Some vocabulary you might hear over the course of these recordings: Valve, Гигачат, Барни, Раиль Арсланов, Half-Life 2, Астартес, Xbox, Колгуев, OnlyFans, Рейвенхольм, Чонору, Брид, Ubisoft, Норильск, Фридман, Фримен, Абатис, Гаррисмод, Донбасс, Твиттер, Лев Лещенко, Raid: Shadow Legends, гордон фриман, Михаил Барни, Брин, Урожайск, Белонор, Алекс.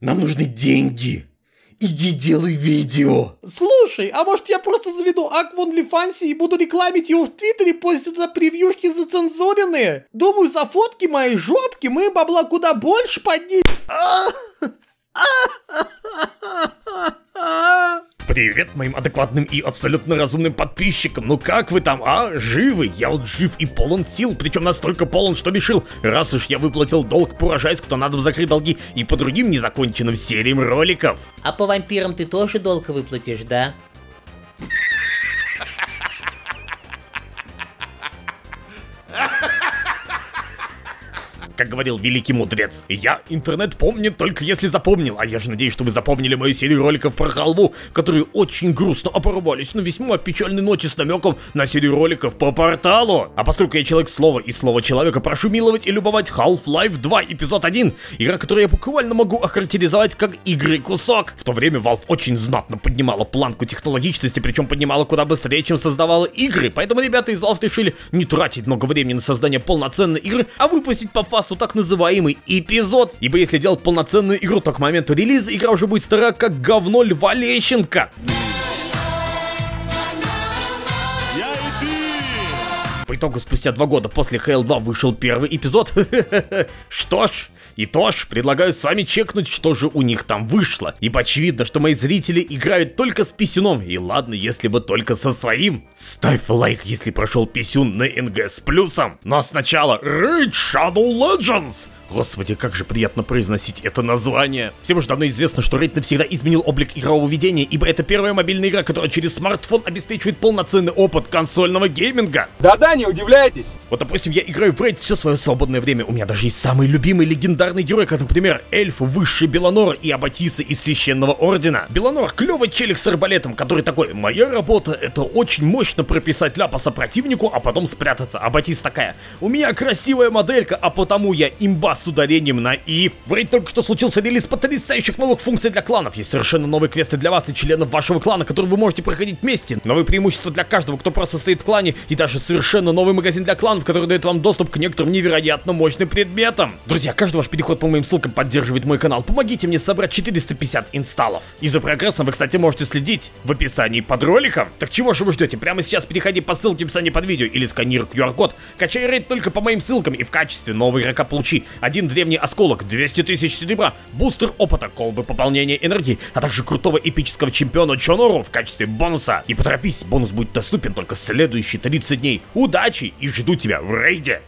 Нам нужны деньги. Иди делай видео. Слушай, а может я просто заведу ак в OnlyFans и буду рекламить его в Твиттере, постить туда превьюшки зацензуренные? Думаю, за фотки моей жопки мы бабла куда больше поднимем. Привет моим адекватным и абсолютно разумным подписчикам. Ну как вы там, а? Живы? Я вот жив и полон сил, причем настолько полон, что решил, раз уж я выплатил долг по Урожайску, то надо закрыть долги и по другим незаконченным сериям роликов. А по вампирам ты тоже долг выплатишь, да? Как говорил великий мудрец, я интернет помню только если запомнил, а я же надеюсь, что вы запомнили мою серию роликов про халву, которые очень грустно оборвались на весьма печальной ноте с намеком на серию роликов по порталу. А поскольку я человек слова и слово человека, прошу миловать и любовать Half-Life 2 эпизод 1, игра, которую я буквально могу охарактеризовать как игры кусок. В то время Valve очень знатно поднимала планку технологичности, причем поднимала куда быстрее, чем создавала игры, поэтому ребята из Valve решили не тратить много времени на создание полноценной игры, а выпустить по фасту так называемый эпизод, ибо если делать полноценную игру, то к моменту релиза игра уже будет стара как говно Льва Лещенко. По итогу, спустя 2 года после Halo 2 вышел первый эпизод. Что ж, и то ж, предлагаю сами чекнуть, что же у них там вышло. Ибо очевидно, что мои зрители играют только с писюном. И ладно, если бы только со своим. Ставь лайк, если прошел писюн на НГ с плюсом. Но сначала Raid: Shadow Legends. Господи, как же приятно произносить это название. Всем уже давно известно, что Raid навсегда изменил облик игрового ведения, ибо это первая мобильная игра, которая через смартфон обеспечивает полноценный опыт консольного гейминга. Да-да, не удивляйтесь. Вот, допустим, я играю в Raid все свое свободное время. У меня даже есть самые любимые легендарные герои, как, например, эльф высший Белонора и Абатиса из Священного Ордена. Белонор — клевый челик с арбалетом, который такой: моя работа — это очень мощно прописать ляпаса противнику, а потом спрятаться. Абатис такая: у меня красивая моделька, а потому я имба с ударением на «и». В Raid только что случился релиз потрясающих новых функций для кланов. Есть совершенно новые квесты для вас и членов вашего клана, которые вы можете проходить вместе. Новые преимущества для каждого, кто просто стоит в клане. И даже совершенно новый магазин для кланов, который дает вам доступ к некоторым невероятно мощным предметам. Друзья, каждый ваш переход по моим ссылкам поддерживает мой канал. Помогите мне собрать 450 инсталлов. И за прогрессом вы, кстати, можете следить в описании под роликом. Так чего же вы ждете? Прямо сейчас переходи по ссылке в описании под видео или сканируй QR-код. Качай Raid только по моим ссылкам и в качестве нового игрока получи: 1 древний осколок, 200 тысяч серебра, бустер опыта, колбы пополнения энергии, а также крутого эпического чемпиона Чонору в качестве бонуса. И поторопись, бонус будет доступен только следующие 30 дней. Удачи и жду тебя в рейде!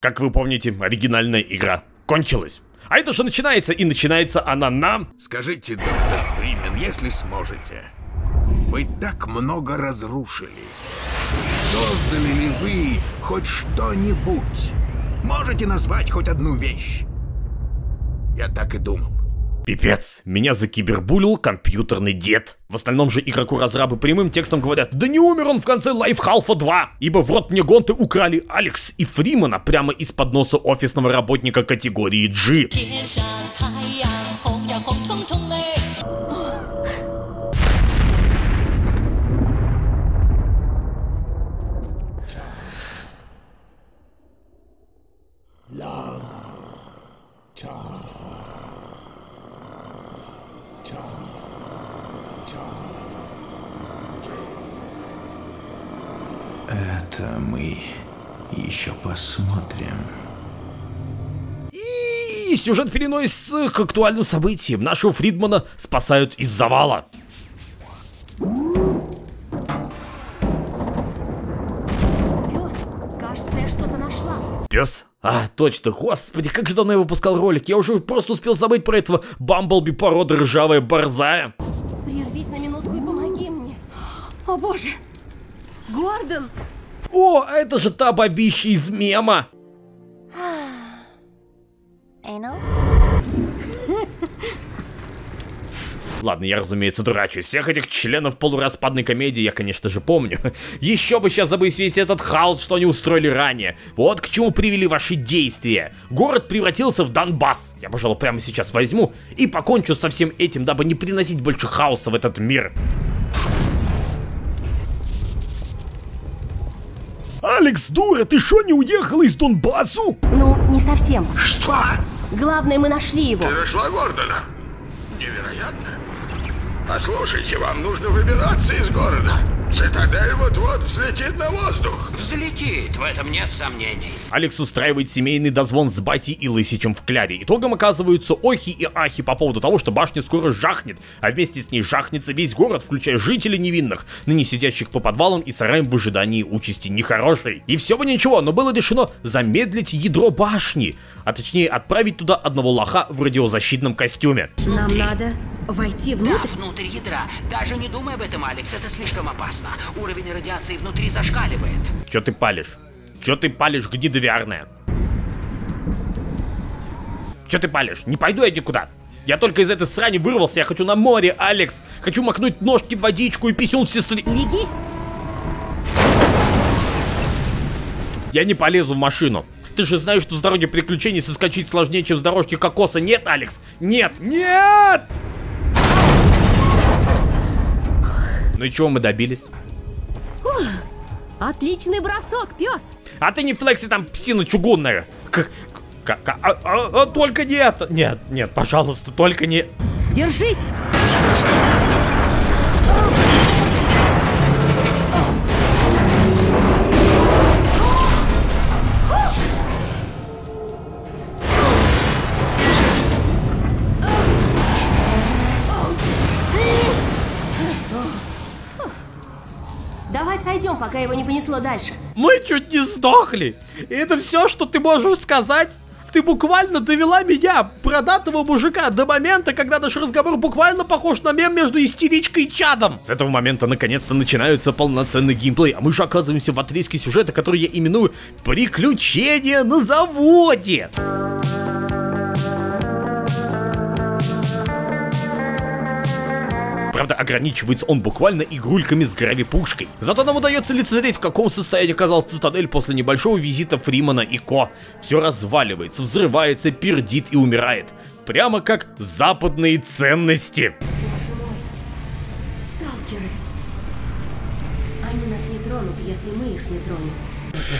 Как вы помните, оригинальная игра кончилась. А это же начинается, и начинается она нам. Скажите, доктор Фримен, если сможете, вы так много разрушили. Создали ли вы хоть что-нибудь? Можете назвать хоть одну вещь? Я так и думал. Пипец, меня закибербулил компьютерный дед. В остальном же игроку-разрабы прямым текстом говорят: да не умер он в конце Half-Life 2, ибо в рот мне гонты украли Алекс и Фримена прямо из-под носа офисного работника категории G. Это мы еще посмотрим. И сюжет переносится к актуальным событиям. Нашего Фридмана спасают из завала. Пёс, кажется, я что-то нашла. Пёс? А, точно, господи, как же давно я выпускал ролик. Я уже просто успел забыть про этого бамблби породы ржавая борзая. Прервись на минутку и помоги мне. О боже, Гордон! О, это же та бабища из мема. Ладно, я, разумеется, дурачу. Всех этих членов полураспадной комедии я, конечно же, помню. Еще бы сейчас забыть весь этот хаос, что они устроили ранее. Вот к чему привели ваши действия. Город превратился в Донбасс. Я, пожалуй, прямо сейчас возьму и покончу со всем этим, дабы не приносить больше хаоса в этот мир. Алекс, дура, ты шо не уехала из Донбассу? Ну, не совсем. Что? Главное, мы нашли его. Ты нашла Гордона? Невероятно. Послушайте, вам нужно выбираться из города. Цитадель вот-вот взлетит на воздух. Взлетит, в этом нет сомнений. Алекс устраивает семейный дозвон с Бати и Лысичем в Кляре. Итогом оказываются охи и ахи по поводу того, что башня скоро жахнет, а вместе с ней жахнется весь город, включая жителей невинных, ныне сидящих по подвалам и сараям в ожидании участи нехорошей. И все бы ничего, но было решено замедлить ядро башни, а точнее отправить туда одного лоха в радиозащитном костюме. Нам надо войти внутрь? Да, внутрь ядра. Даже не думай об этом, Алекс, это слишком опасно. Уровень радиации внутри зашкаливает. Чё ты палишь? Чё ты палишь, гнидовиарная? Чё ты палишь? Не пойду я никуда. Я только из этой срани вырвался, я хочу на море, Алекс. Хочу макнуть ножки в водичку и писюн в сестры... Берегись. Я не полезу в машину. Ты же знаешь, что с дороги приключений соскочить сложнее, чем с дорожки кокоса. Нет, Алекс? Нет! Нет! Ну и чего мы добились? Ух, отличный бросок, пес! А ты не флекси там, псина чугунная! Только нет! Нет, нет, пожалуйста, только не... Держись! Сойдем, пока его не понесло дальше. Мы чуть не сдохли. И это все, что ты можешь сказать? Ты буквально довела меня, продатого мужика, до момента, когда наш разговор буквально похож на мем между истеричкой и Чадом. С этого момента наконец-то начинается полноценный геймплей, а мы же оказываемся в отрезке сюжета, который я именую «Приключения на заводе». Правда, ограничивается он буквально игрульками с гравипушкой. Зато нам удается лицезреть, в каком состоянии оказалась цитадель после небольшого визита Фримена и Ко. Все разваливается, взрывается, пердит и умирает. Прямо как западные ценности. Боже мой, сталкеры. Они нас не тронут, если мы их не тронем.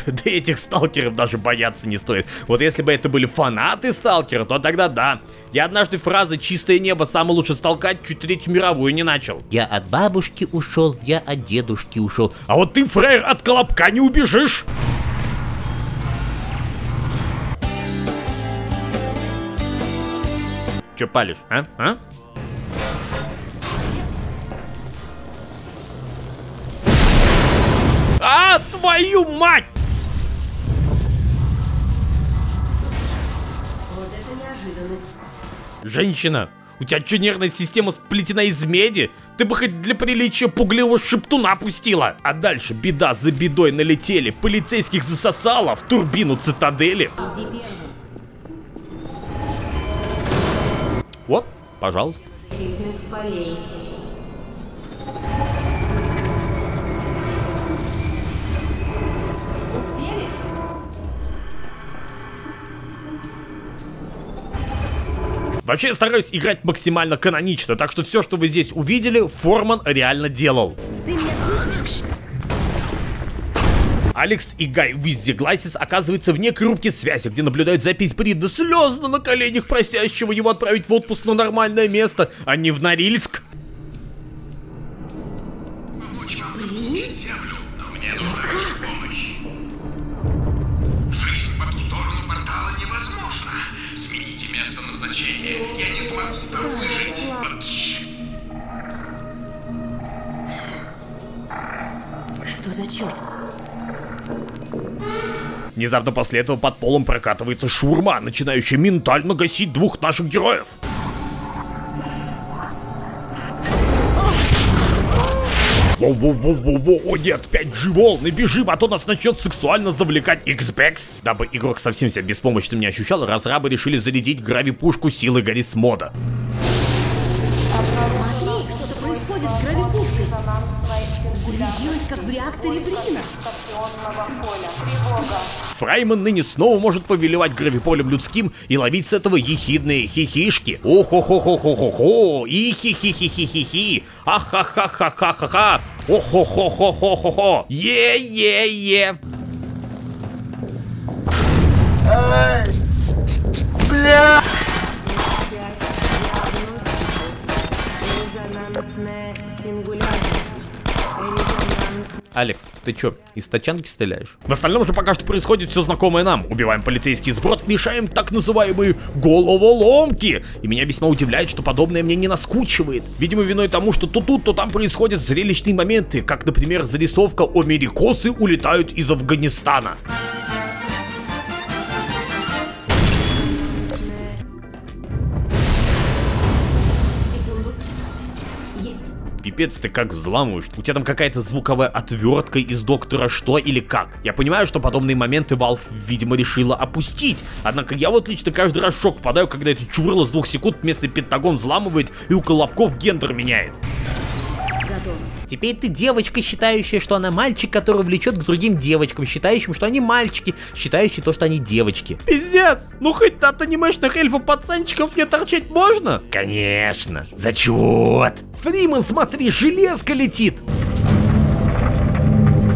Да этих сталкеров даже бояться не стоит. Вот если бы это были фанаты сталкера, то тогда да. Я однажды фразы «Чистое небо, самое лучше столкать» чуть третью мировую не начал. Я от бабушки ушел, я от дедушки ушел. А вот ты, фраер, от колобка не убежишь. Че палишь, а? А? А, твою мать! Вот это неожиданность. Женщина, у тебя что, нервная система сплетена из меди? Ты бы хоть для приличия пугливого шептуна пустила. А дальше беда за бедой налетели, полицейских засосало в турбину цитадели. Вот, пожалуйста. Успели? Вообще я стараюсь играть максимально канонично, так что все, что вы здесь увидели, Форман реально делал. Ты меня слышишь? Алекс и Гай Виззи Глассис оказываются вне рубки связи, где наблюдают запись Брида, слезно на коленях просящего его отправить в отпуск на нормальное место, а не в Норильск. Я не смогу там выжить. Что за черт? Внезапно после этого под полом прокатывается шаурма, начинающая ментально гасить двух наших героев. О, нет, 5G волны, бежим, а то нас начнет сексуально завлекать Xbox. Дабы игрок совсем себя беспомощным не ощущал, разрабы решили зарядить гравипушку силы Гаррисмода. Смотри, что-то происходит с гравипушкой. Зарядилась, как в реакторе Брина. Фраймен ныне снова может повелевать гравиполем людским и ловить с этого ехидные хихишки. О-хо-хо-хо-хо-хо-хо, и хи-хи-хи-хи-хи-хи, а-ха-ха-ха-ха-ха-ха, о-хо-хо-хо-хо-хо-хо, е-е-е. Бля! Алекс, ты чё, из тачанки стреляешь? В остальном же пока что происходит все знакомое нам. Убиваем полицейский сброд, решаем так называемые головоломки. И меня весьма удивляет, что подобное мне не наскучивает. Видимо, виной тому, что то тут, то там происходят зрелищные моменты, как, например, зарисовка «Америкосы улетают из Афганистана». Пипец, ты как взламываешь? У тебя там какая-то звуковая отвертка из доктора что или как? Я понимаю, что подобные моменты Valve, видимо, решила опустить. Однако я вот лично каждый раз в шок впадаю, когда это чувырло с 2 секунд вместо Пентагон взламывает и у Колобков гендер меняет. Готово. Теперь ты девочка, считающая, что она мальчик, который влечет к другим девочкам, считающим, что они мальчики, считающие то, что они девочки. Пиздец! Ну хоть от анимешных эльфов-пацанчиков мне торчать можно? Конечно! Зачет! Фримен, смотри, железка летит!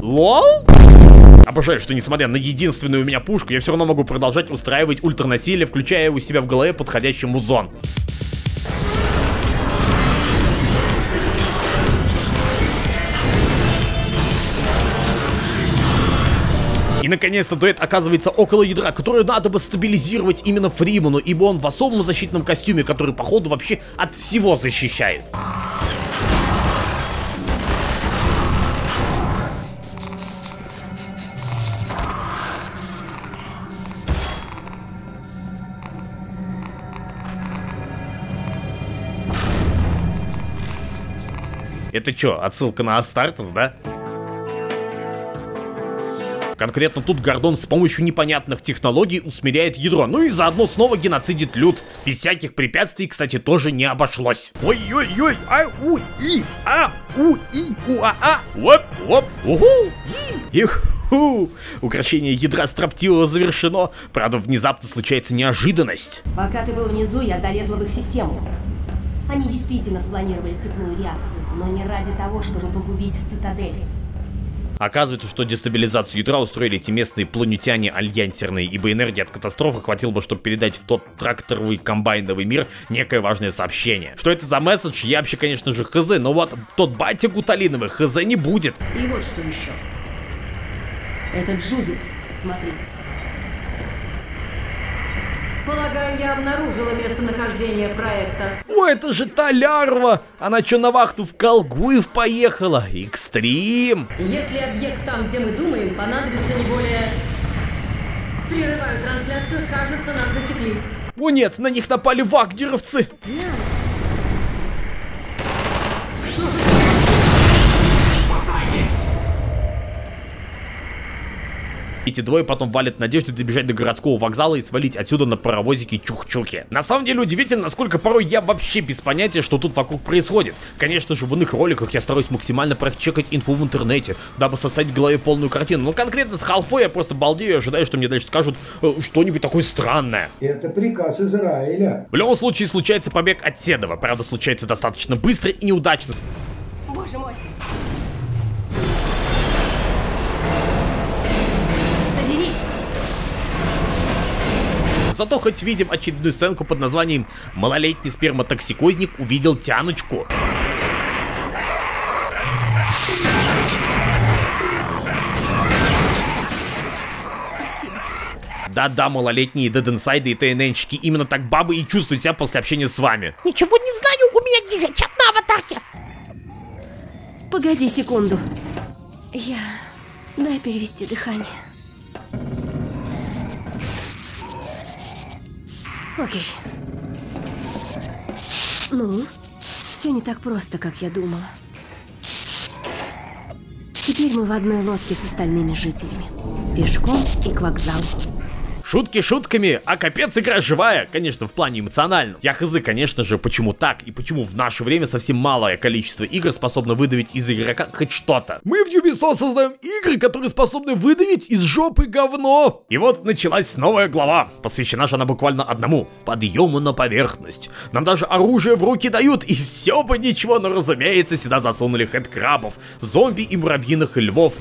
Лол? Обожаю, что несмотря на единственную у меня пушку, я все равно могу продолжать устраивать ультранасилие, включая у себя в голове подходящий музон. И наконец-то дуэт оказывается около ядра, которое надо бы стабилизировать именно Фримену, ибо он в особом защитном костюме, который походу вообще от всего защищает. Это чё, отсылка на Астартес, да? Конкретно тут Гордон с помощью непонятных технологий усмиряет ядро, ну и заодно снова геноцидит люд. Без всяких препятствий, кстати, тоже не обошлось. Ой-ой-ой, ау-и-а-у-и-уа-а, воп-воп, уху-и-иху. Укрощение ядра строптивого завершено, правда внезапно случается неожиданность. Пока ты был внизу, я залезла в их систему. Они действительно спланировали цепную реакцию, но не ради того, чтобы погубить цитадель. Оказывается, что дестабилизацию ядра устроили те местные планетяне альянсерные, ибо энергии от катастрофы хватило бы, чтобы передать в тот тракторовый комбайновый мир некое важное сообщение. Что это за месседж, я вообще, конечно же, хз, но вот тот батя Гуталиновый хз не будет. И вот что еще. Это Джудит, смотри. Полагаю, я обнаружила местонахождение проекта. О, это же Толярова! Она чё, на вахту в Колгуев поехала? Экстрим! Если объект там, где мы думаем, понадобится не более... Прерываю трансляцию, кажется, нас засекли. О нет, на них напали вагнеровцы! Что за... Спасайтесь! Эти двое потом валят в надежде добежать до городского вокзала и свалить отсюда на паровозике чух-чухи. На самом деле удивительно, насколько порой я вообще без понятия, что тут вокруг происходит. Конечно же, в иных роликах я стараюсь максимально прочекать инфу в интернете, дабы составить в голове полную картину. Но конкретно с Half-Life я просто балдею и ожидаю, что мне дальше скажут что-нибудь такое странное. Это приказ Израиля. В любом случае случается побег от Седова. Правда, случается достаточно быстро и неудачно. Боже мой. Зато хоть видим очередную сценку под названием «Малолетний сперматоксикозник увидел тяночку». Да-да, малолетние дединсайды и ТННщики именно так бабы и чувствуют себя после общения с вами. Ничего не знаю, у меня гигачат на аватарке. Погоди секунду. Дай перевести дыхание. Окей. Ну, все не так просто, как я думала. Теперь мы в одной лодке с остальными жителями. Пешком и к вокзалу. Шутки шутками, а капец, игра живая. Конечно, в плане эмоционально. Я хз, конечно же, почему так и почему в наше время совсем малое количество игр способно выдавить из игрока хоть что-то. Мы в Ubisoft создаем игры, которые способны выдавить из жопы говно. И вот началась новая глава. Посвящена же она буквально одному. Подъему на поверхность. Нам даже оружие в руки дают, и все бы ничего, но разумеется, сюда засунули хэдкрабов, зомби и муравьиных львов.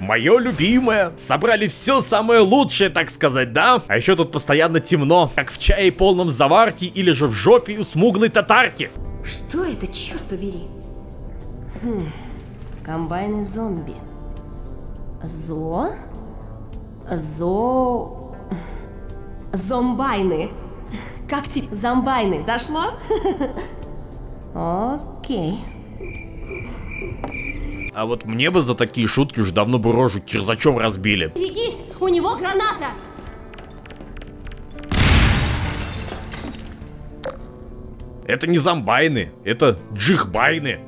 Мое любимое. Собрали все самое лучшее, так сказать, да? А еще тут постоянно темно, как в чае полном заварки или же в жопе у смуглой татарки. Что это, черт побери? Комбайны зомби. Зомбайны. Как тебе? Зомбайны. Дошло? Окей. А вот мне бы за такие шутки уж давно бы рожу кирзачом разбили. Берегись, у него граната! Это не зомбайны, это джихбайны.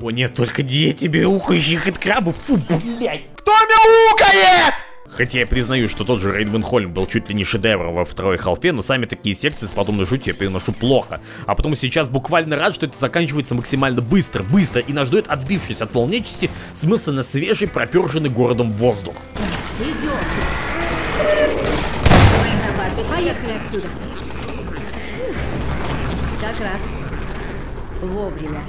О нет, только не эти мяукающих от крабов, фу, блядь. Кто мяукает? Хотя я признаю, что тот же Рейвенхольм был чуть ли не шедевром во второй Half-Life, но сами такие секции с подобной шутью я переношу плохо. А потому сейчас буквально рад, что это заканчивается максимально быстро, и нас ждет, отбившись от волнечести, смысл на свежий, проперженный городом воздух. Идем. Поехали отсюда. Как раз вовремя.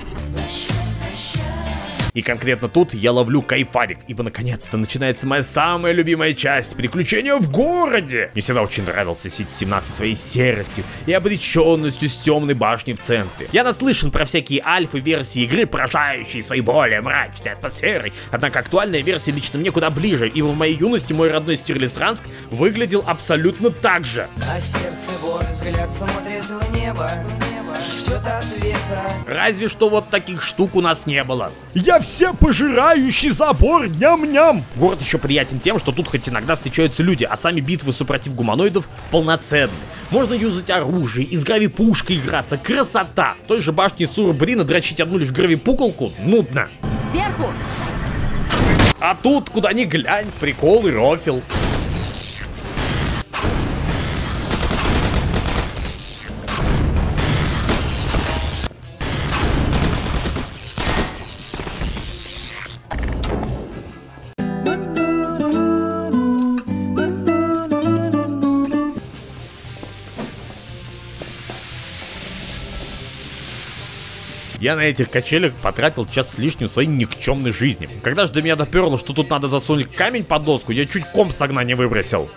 И конкретно тут я ловлю кайфарик, ибо наконец-то начинается моя самая любимая часть — приключения в городе. Мне всегда очень нравился Сити-17 своей серостью и обреченностью с темной башней в центре. Я наслышан про всякие альфы-версии игры, поражающие своей более мрачной атмосферой, однако актуальная версия лично мне куда ближе, ибо в моей юности мой родной Стирлисранск выглядел абсолютно так же. А сердце вор, взгляд смотрит в небо. Разве что вот таких штук у нас не было. Я все пожирающий забор, ням-ням. Город еще приятен тем, что тут хоть иногда встречаются люди, а сами битвы супротив гуманоидов полноценны. Можно юзать оружие, из гравипушкой играться, красота. В той же башне Сура Брина дрочить одну лишь гравипуколку нудно. Сверху. А тут, куда ни глянь, прикол и рофил. Я на этих качелях потратил час с лишним своей никчемной жизни. Когда же до меня доперло, что тут надо засунуть камень под доску, я чуть комп с огня не выбросил.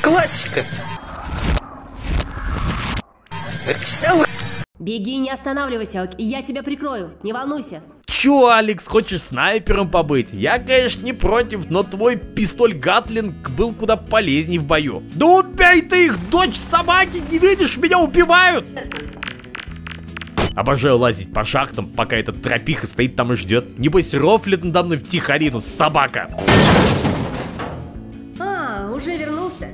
Классика. Беги, не останавливайся, я тебя прикрою, не волнуйся. Чё, Алекс, хочешь снайпером побыть? Я, конечно, не против, но твой пистоль Гатлинг был куда полезней в бою. Да убей ты их, дочь собаки, не видишь, меня убивают! Обожаю лазить по шахтам, пока этот тропиха стоит там и ждет. Небось, рофлит надо мной втихарину, собака. А, уже вернулся?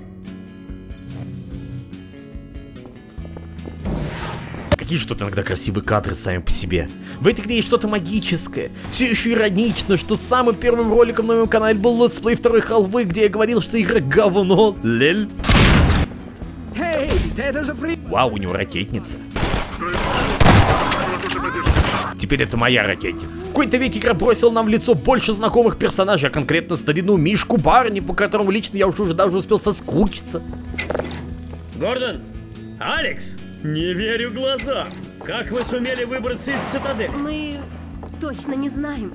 Какие же тут иногда красивые кадры сами по себе. В этой игре есть что-то магическое. Все еще иронично, что самым первым роликом на моем канале был летсплей второй Half-Life, где я говорил, что игра говно. Лель. Вау, у него ракетница. Теперь это моя ракетница. В какой-то веке игра бросила нам в лицо больше знакомых персонажей, а конкретно старину Мишку Барни, по которому лично я уже даже успел соскучиться. Гордон! Алекс! Не верю глазам! Как вы сумели выбраться из цитадели? Мы точно не знаем.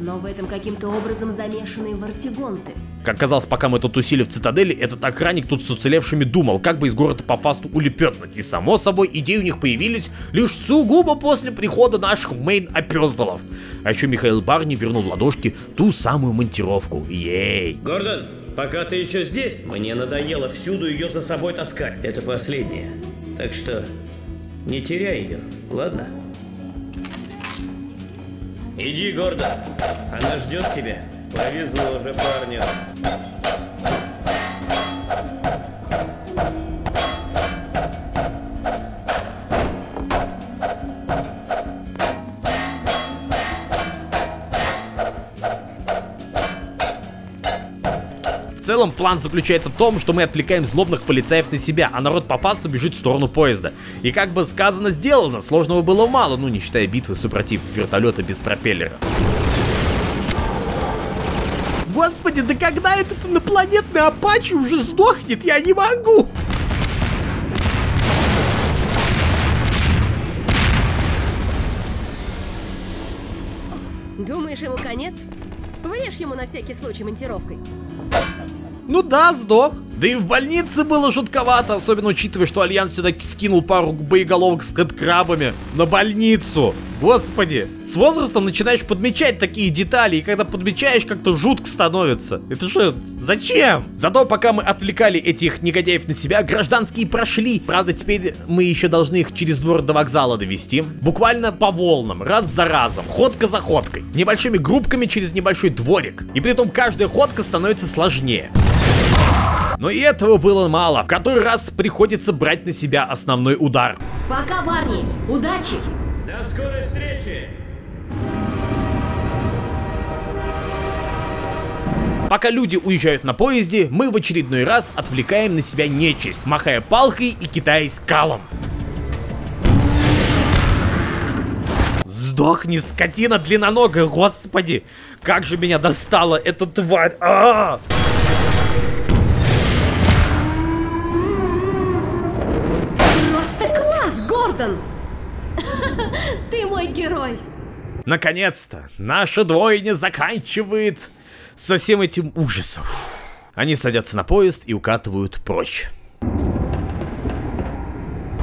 Но в этом каким-то образом замешаны вартигонты. Как казалось, пока мы тут усили в цитадели, этот охранник тут с уцелевшими думал, как бы из города по фасту улепетнуть. И само собой, идеи у них появились лишь сугубо после прихода наших мейн-опездалов. А еще Михаил Барни вернул в ладошки ту самую монтировку. Ей! Гордон, пока ты еще здесь, мне надоело всюду ее за собой таскать. Это последнее. Так что не теряй ее, ладно? Иди, Гордон, она ждет тебя. Повезло уже парню. В целом план заключается в том, что мы отвлекаем злобных полицаев на себя, а народ по пасту бежит в сторону поезда. И как бы сказано, сделано, сложного было мало, ну не считая битвы супротив вертолета без пропеллера. Господи, да когда этот инопланетный Апачи уже сдохнет, я не могу! Думаешь, ему конец? Вырежь ему на всякий случай монтировкой. Ну да, сдох. Да и в больнице было жутковато, особенно учитывая, что Альянс все-таки скинул пару боеголовок с хэдкрабами на больницу. Господи, с возрастом начинаешь подмечать такие детали, и когда подмечаешь, как-то жутко становится. Это же зачем? Зато пока мы отвлекали этих негодяев на себя, гражданские прошли. Правда, теперь мы еще должны их через двор до вокзала довести. Буквально по волнам, раз за разом, ходка за ходкой, небольшими группками через небольшой дворик. И при этом каждая ходка становится сложнее. Но и этого было мало. В который раз приходится брать на себя основной удар. Пока, Барни. Удачи. До скорой встречи. Пока люди уезжают на поезде, мы в очередной раз отвлекаем на себя нечисть, махая палкой и кидаясь калом. Сдохни, скотина длинноногая, господи. Как же меня достала эта тварь. Ты мой герой. Наконец-то наша двойня заканчивает со всем этим ужасом. Они садятся на поезд и укатывают прочь.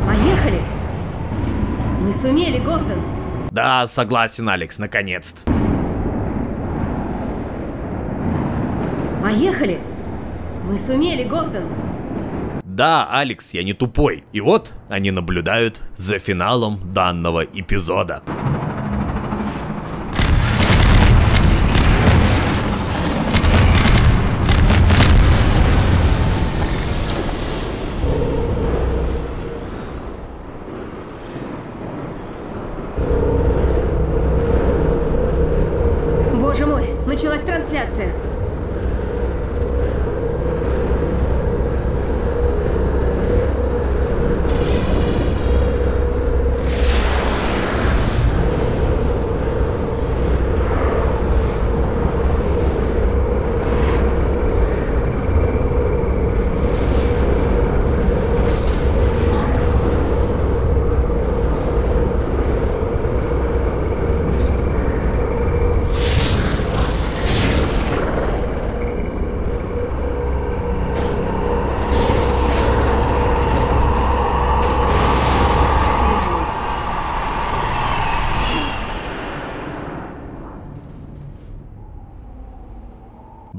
Поехали. Мы сумели, Гордон. Да, согласен, Алекс, наконец-то. Поехали. Мы сумели, Гордон. Да, Алекс, я не тупой. И вот они наблюдают за финалом данного эпизода. Боже мой, началась трансляция.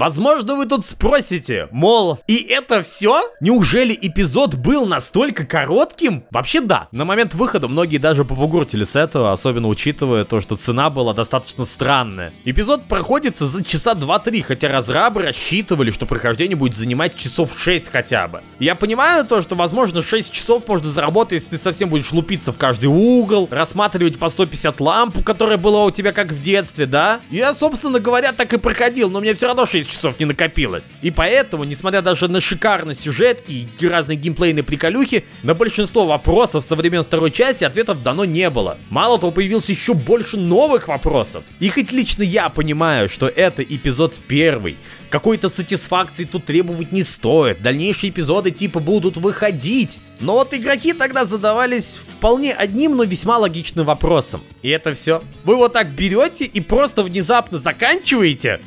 Возможно, вы тут спросите, мол, и это все? Неужели эпизод был настолько коротким? Вообще да. На момент выхода многие даже попугуртили с этого, особенно учитывая то, что цена была достаточно странная. Эпизод проходится за часа 2-3, хотя разрабы рассчитывали, что прохождение будет занимать часов 6 хотя бы. Я понимаю то, что, возможно, 6 часов можно заработать, если ты совсем будешь лупиться в каждый угол, рассматривать по 150 лампу, которая была у тебя как в детстве, да? Я, собственно говоря, так и проходил, но мне все равно 6 часов не накопилось. И поэтому, несмотря даже на шикарный сюжет и разные геймплейные приколюхи, на большинство вопросов со времен второй части ответов дано не было. Мало того, появилось еще больше новых вопросов. И хоть лично я понимаю, что это эпизод первый, какой-то сатисфакции тут требовать не стоит, дальнейшие эпизоды типа будут выходить. Но вот игроки тогда задавались вполне одним, но весьма логичным вопросом. И это все. Вы вот так берете и просто внезапно заканчиваете?